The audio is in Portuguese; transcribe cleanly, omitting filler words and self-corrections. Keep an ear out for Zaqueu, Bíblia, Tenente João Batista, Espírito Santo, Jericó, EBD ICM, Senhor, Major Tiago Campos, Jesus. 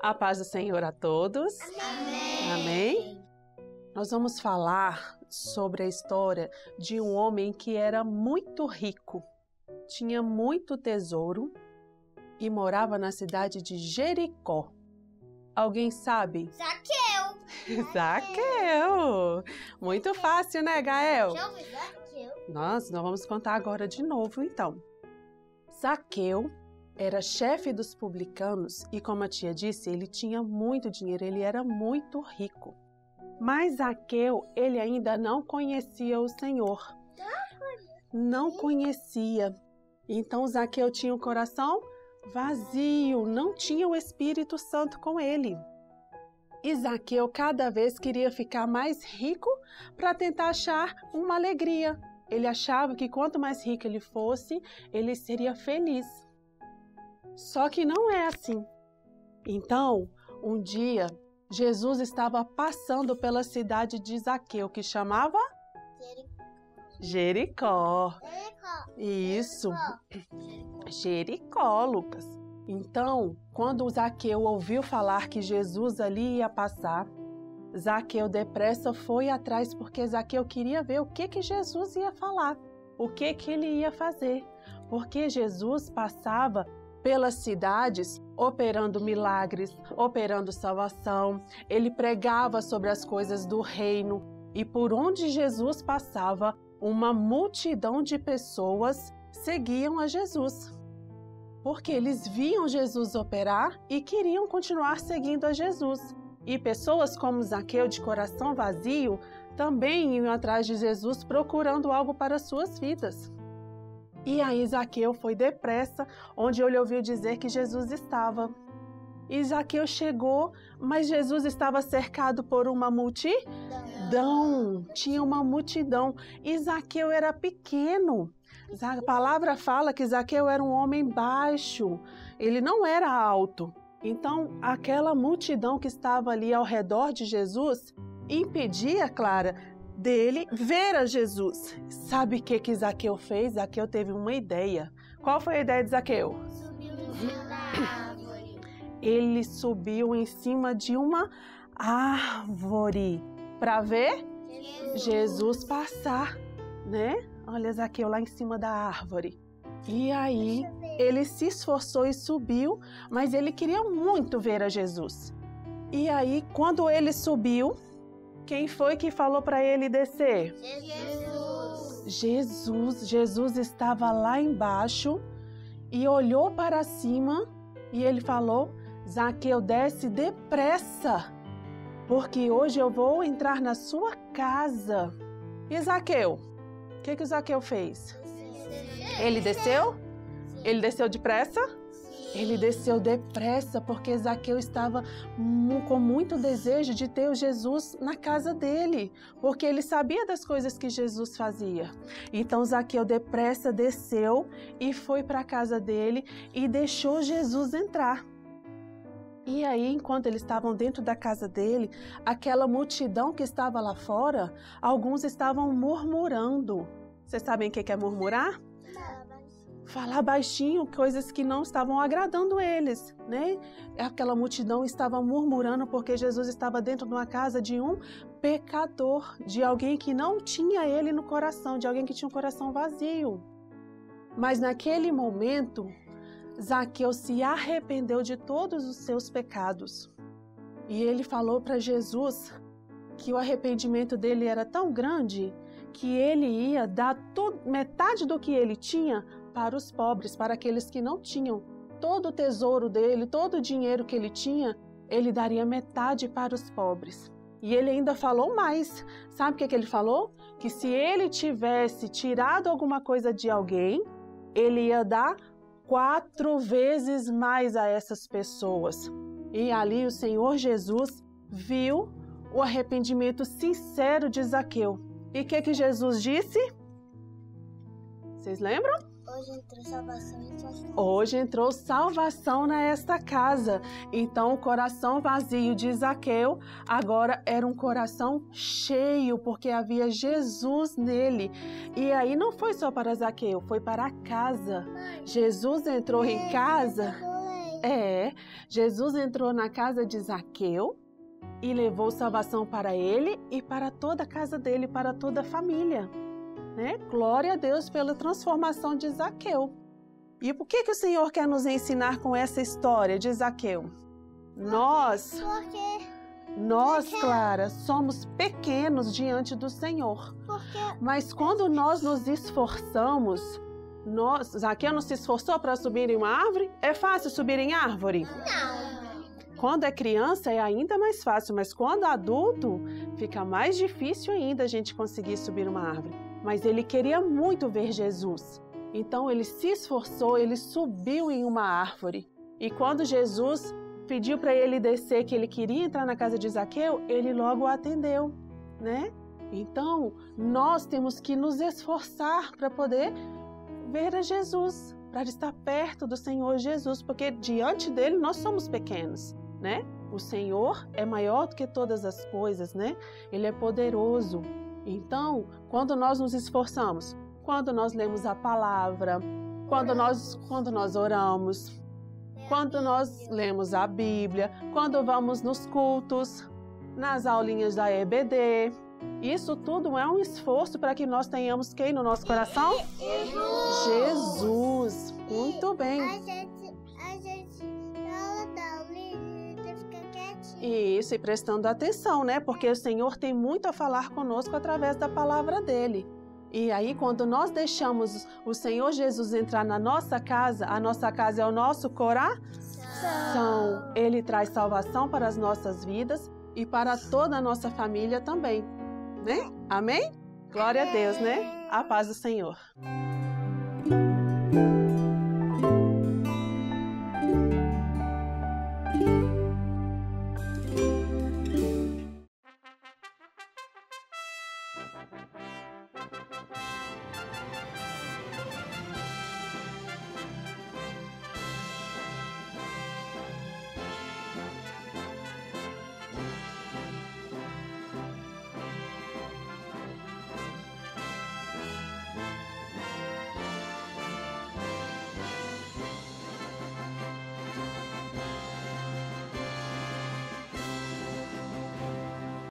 A paz do Senhor a todos. Amém. Amém. Nós vamos falar sobre a história de um homem que era muito rico, tinha muito tesouro e morava na cidade de Jericó. Alguém sabe? Zaqueu. Zaqueu. Muito fácil, né, Gael? Nós vamos contar agora de novo, então. Zaqueu era chefe dos publicanos e, como a tia disse, ele tinha muito dinheiro, ele era muito rico. Mas Zaqueu, ele ainda não conhecia o Senhor. Não conhecia. Então Zaqueu tinha um coração vazio, não tinha o Espírito Santo com ele. E Zaqueu cada vez queria ficar mais rico para tentar achar uma alegria. Ele achava que quanto mais rico ele fosse, ele seria feliz. Só que não é assim. Então, um dia, Jesus estava passando pela cidade de Zaqueu, que chamava? Jericó. Isso. Jericó, Lucas. Então, quando Zaqueu ouviu falar que Jesus ali ia passar, Zaqueu depressa foi atrás, porque Zaqueu queria ver o que Jesus ia falar, o que ele ia fazer. Porque Jesus passava pelas cidades, operando milagres, operando salvação. Ele pregava sobre as coisas do reino. E por onde Jesus passava, uma multidão de pessoas seguiam a Jesus. Porque eles viam Jesus operar e queriam continuar seguindo a Jesus. E pessoas como Zaqueu, de coração vazio, também iam atrás de Jesus procurando algo para suas vidas. E aí Zaqueu foi depressa, onde ele ouviu dizer que Jesus estava. E Zaqueu chegou, mas Jesus estava cercado por uma multidão. Tinha uma multidão. E Zaqueu era pequeno. A palavra fala que Zaqueu era um homem baixo. Ele não era alto. Então, aquela multidão que estava ali ao redor de Jesus impedia, Clara, dele ver a Jesus. Sabe o que Zaqueu fez? Zaqueu teve uma ideia. Qual foi a ideia de Zaqueu? Subiu em cima da árvore. Ele subiu em cima de uma árvore para ver Jesus passar, né? Olha Zaqueu lá em cima da árvore. E aí ele se esforçou e subiu, mas ele queria muito ver a Jesus. E aí quando ele subiu, quem foi que falou para ele descer? Jesus. Jesus estava lá embaixo e olhou para cima e ele falou: Zaqueu, desce depressa, porque hoje eu vou entrar na sua casa. E Zaqueu? O que o Zaqueu fez? Ele desceu? Ele desceu depressa? Ele desceu depressa porque Zaqueu estava com muito desejo de ter o Jesus na casa dele, porque ele sabia das coisas que Jesus fazia. Então Zaqueu depressa desceu e foi para a casa dele e deixou Jesus entrar. E aí, enquanto eles estavam dentro da casa dele, aquela multidão que estava lá fora, alguns estavam murmurando. Vocês sabem o que é murmurar? Falar baixinho coisas que não estavam agradando eles, né? Aquela multidão estava murmurando porque Jesus estava dentro de uma casa de um pecador, de alguém que não tinha ele no coração, de alguém que tinha um coração vazio. Mas naquele momento, Zaqueu se arrependeu de todos os seus pecados. E ele falou para Jesus que o arrependimento dele era tão grande que ele ia dar metade do que ele tinha para os pobres, para aqueles que não tinham. Todo o tesouro dele, todo o dinheiro que ele tinha, ele daria metade para os pobres. E ele ainda falou mais. Sabe o que ele falou? Que se ele tivesse tirado alguma coisa de alguém, ele ia dar 4 vezes mais a essas pessoas. E ali o Senhor Jesus viu o arrependimento sincero de Zaqueu. E o que Jesus disse? Vocês lembram? Hoje entrou salvação em sua casa. Hoje entrou salvação nesta casa. Então, o coração vazio de Zaqueu agora era um coração cheio, porque havia Jesus nele. E aí não foi só para Zaqueu, foi para a casa. Jesus entrou em casa. Jesus entrou na casa de Zaqueu e levou salvação para ele e para toda a casa dele, para toda a família. Né? Glória a Deus pela transformação de Zaqueu. E por que o Senhor quer nos ensinar com essa história de Zaqueu? Nós, Clara, somos pequenos diante do Senhor. Mas quando nós nos esforçamos... Zaqueu não se esforçou para subir em uma árvore? É fácil subir em árvore? Não. Quando é criança é ainda mais fácil, mas quando adulto fica mais difícil ainda a gente conseguir subir uma árvore. Mas ele queria muito ver Jesus. Então ele se esforçou, ele subiu em uma árvore. E quando Jesus pediu para ele descer, que ele queria entrar na casa de Zaqueu, ele logo o atendeu, né? Então nós temos que nos esforçar para poder ver a Jesus, para estar perto do Senhor Jesus, porque diante dele nós somos pequenos, né? O Senhor é maior do que todas as coisas, né? Ele é poderoso. Então, quando nós nos esforçamos, quando nós lemos a palavra, quando nós oramos, quando nós lemos a Bíblia, quando vamos nos cultos, nas aulinhas da EBD, isso tudo é um esforço para que nós tenhamos quem no nosso coração? Jesus! Muito bem! A gente não dá o livro e fica quietinho. Isso, e prestando atenção, né? Porque o Senhor tem muito a falar conosco através da palavra dele. E aí, quando nós deixamos o Senhor Jesus entrar na nossa casa, a nossa casa é o nosso coração. Ele traz salvação para as nossas vidas e para toda a nossa família também. Né? Amém? Glória a Deus, né? A paz do Senhor.